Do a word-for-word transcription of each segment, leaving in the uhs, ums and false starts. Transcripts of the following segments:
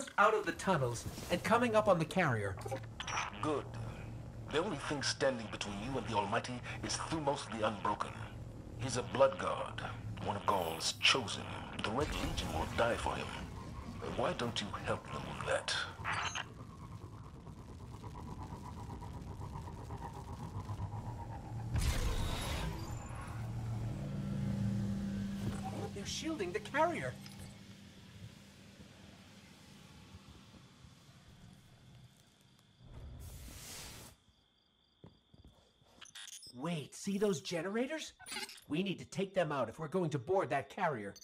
almost out of the tunnels and coming up on the carrier. Good. The only thing standing between you and the Almighty is Thumos the Unbroken. He's a Blood Guard, one of Gaul's chosen. The Red Legion will die for him. Why don't you help them with that? They're shielding the carrier. Wait, see those generators? We need to take them out if we're going to board that carrier.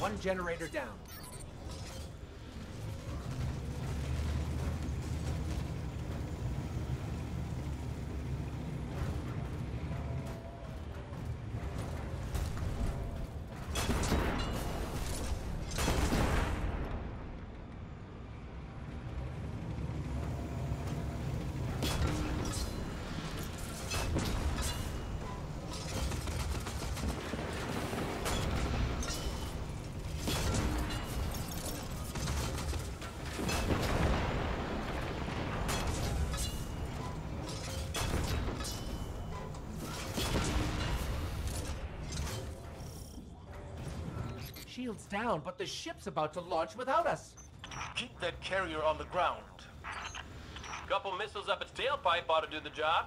One generator down. Shield's down, but the ship's about to launch without us. Keep that carrier on the ground. Couple missiles up its tailpipe ought to do the job.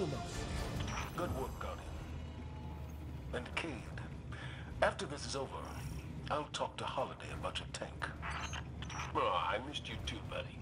Thumos. Good work, Guardian. And Cade, after this is over, I'll talk to Holiday about your tank. Oh, I missed you too, buddy.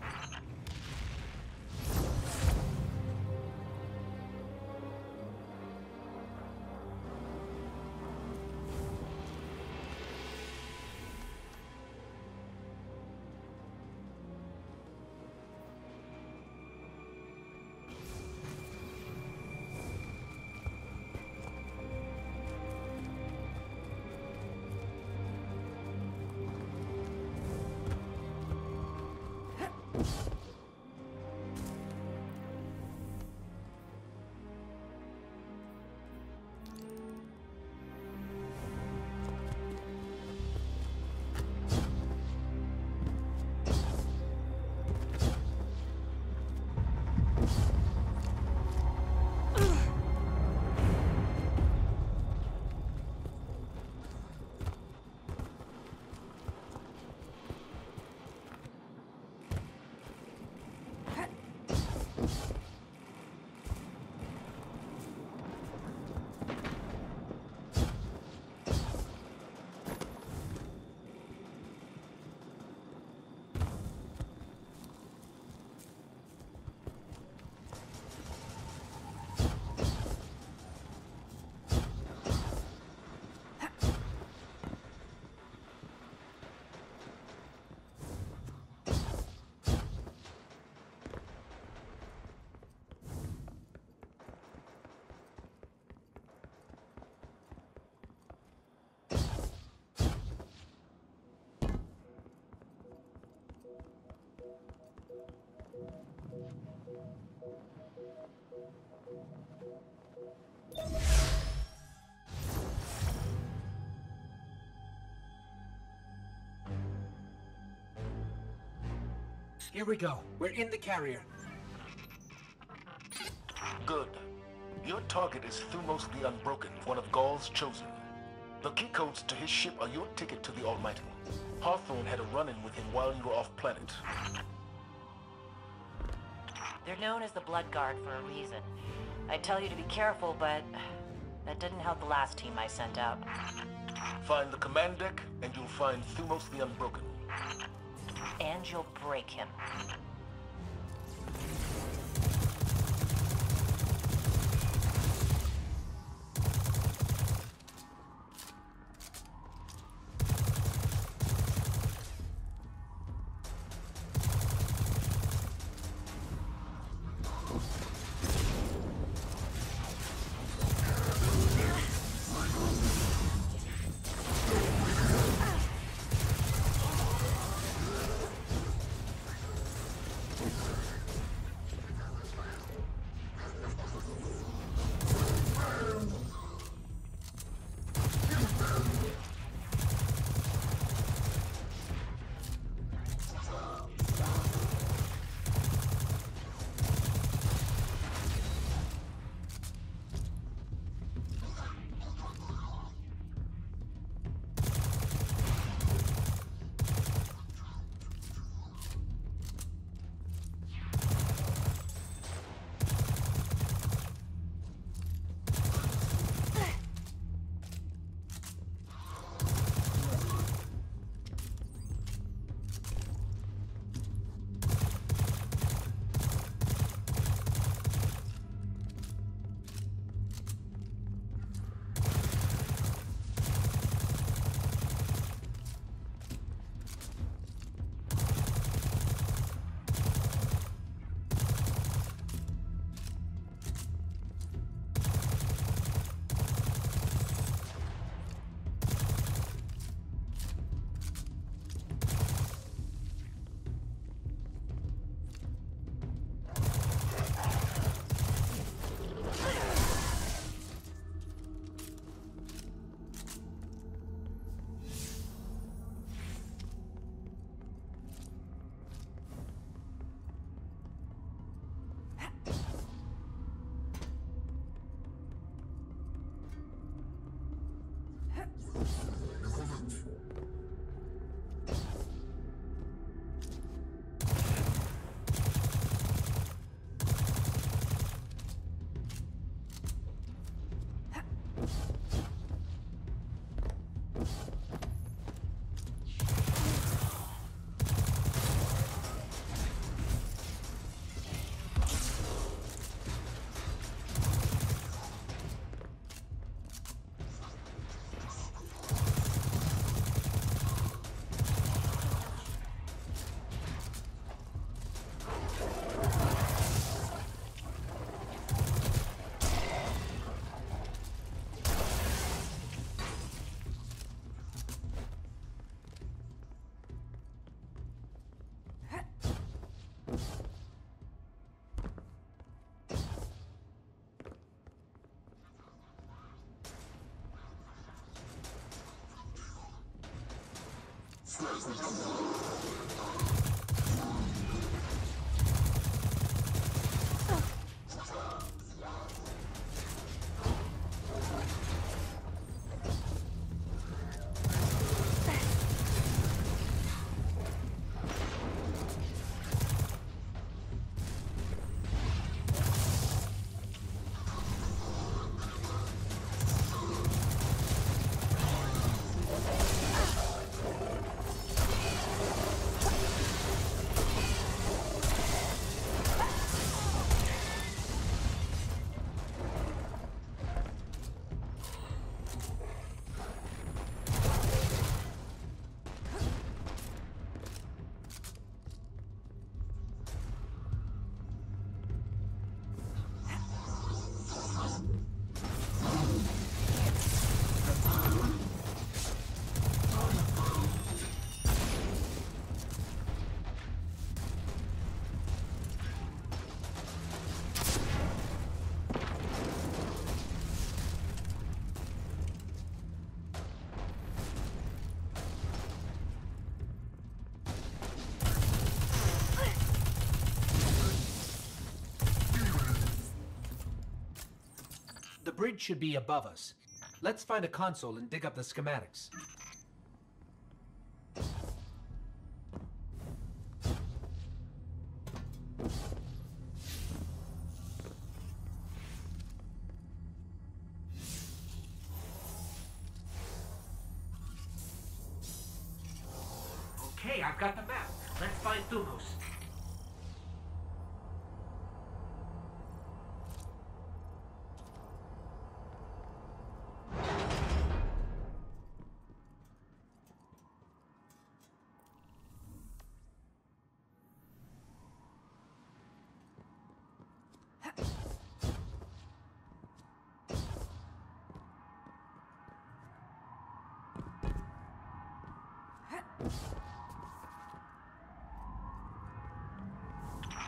Here we go. We're in the carrier. Good. Your target is Thumos the Unbroken, one of Gaul's chosen. The key codes to his ship are your ticket to the Almighty. Hawthorne had a run-in with him while you were off planet. They're known as the Blood Guard for a reason. I tell you to be careful, but that didn't help the last team I sent out. Find the command deck, and you'll find Thumos the Unbroken. And you'll break him. The bridge should be above us. Let's find a console and dig up the schematics. Okay, I've got the map. Let's find Thumos.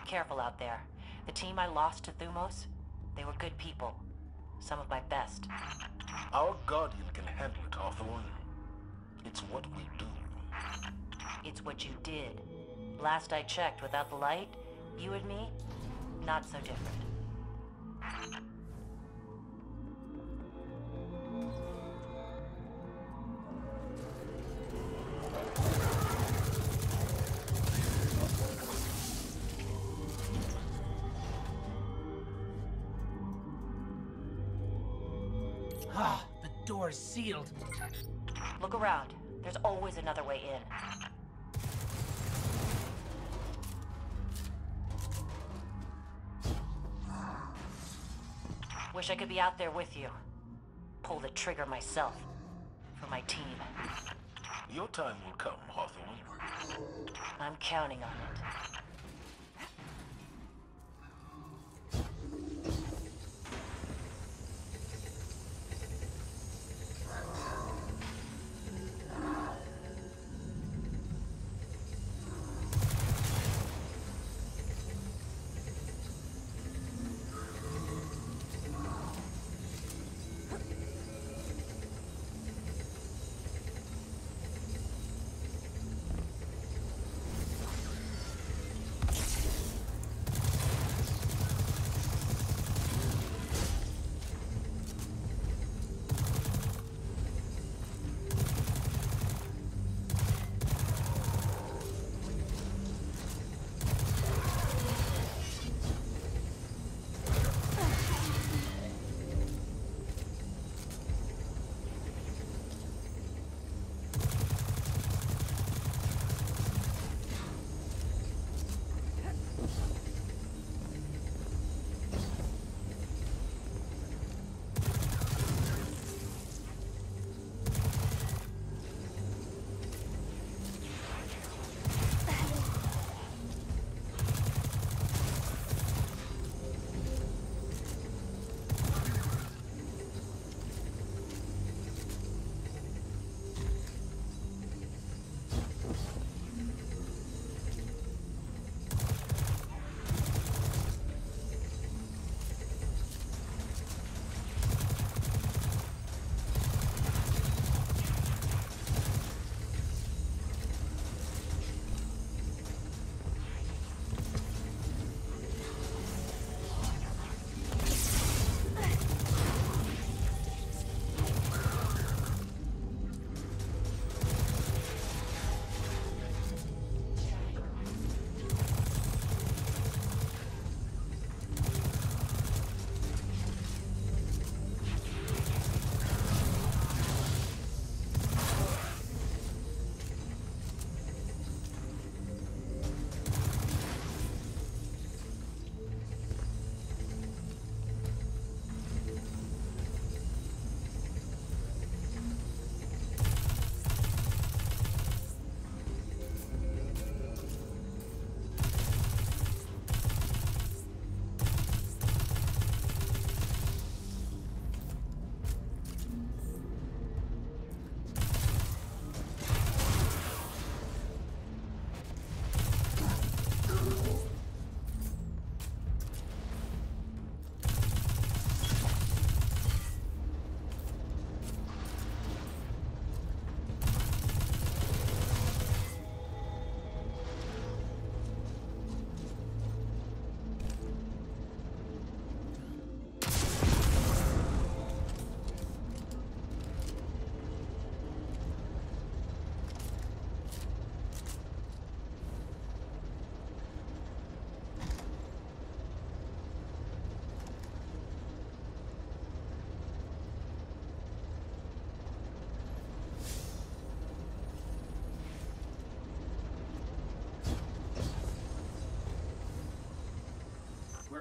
Careful out there. The team I lost to Thumos, they were good people. Some of my best. Our Guardian can handle it, Hawthorne. It's what we do. It's what you did. Last I checked, without the light, you and me, not so different. Sealed. Look around. There's always another way in. Wish I could be out there with you. Pull the trigger myself. For my team. Your time will come, Hawthorne. I'm counting on it.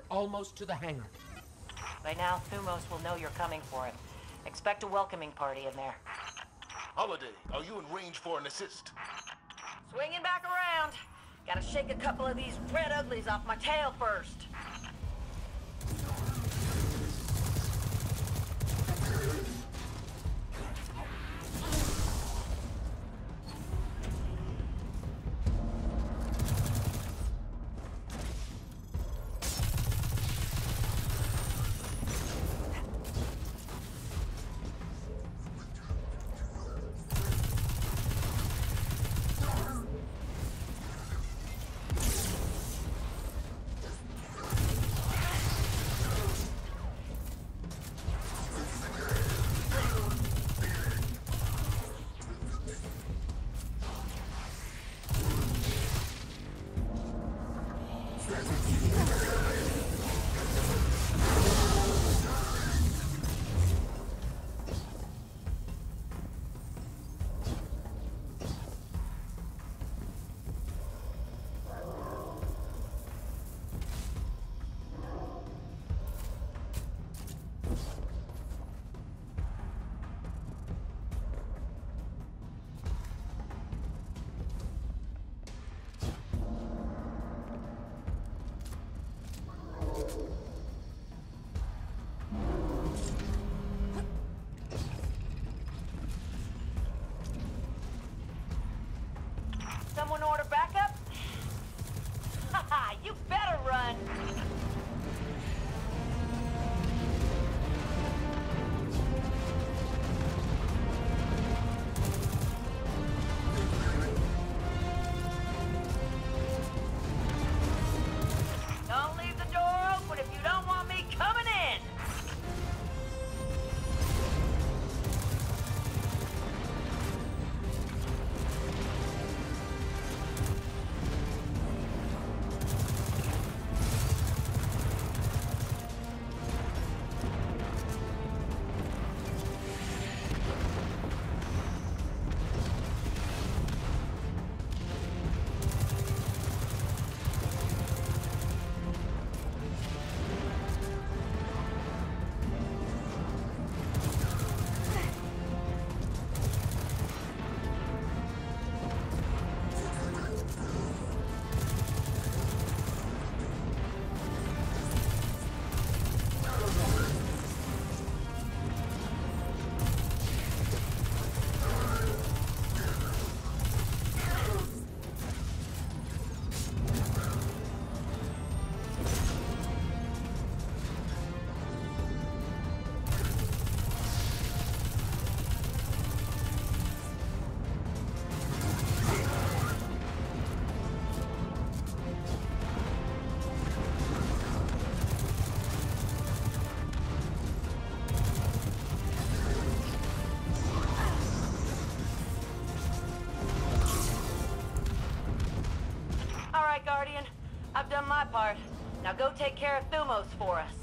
almost to the hangar. By now, Thumos will know you're coming for him. Expect a welcoming party in there. Holiday, are you in range for an assist? Swinging back around. Gotta shake a couple of these red uglies off my tail first. Someone order backup? Haha, you better run! Guardian, I've done my part. Now go take care of Thumos for us.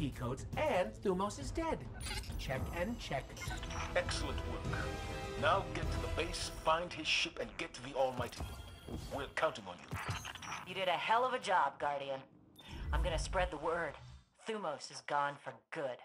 key codes, and Thumos is dead. Check and check. Excellent work. Now get to the base, find his ship, and get to the Almighty. We're counting on you. You did a hell of a job, Guardian. I'm gonna spread the word. Thumos is gone for good.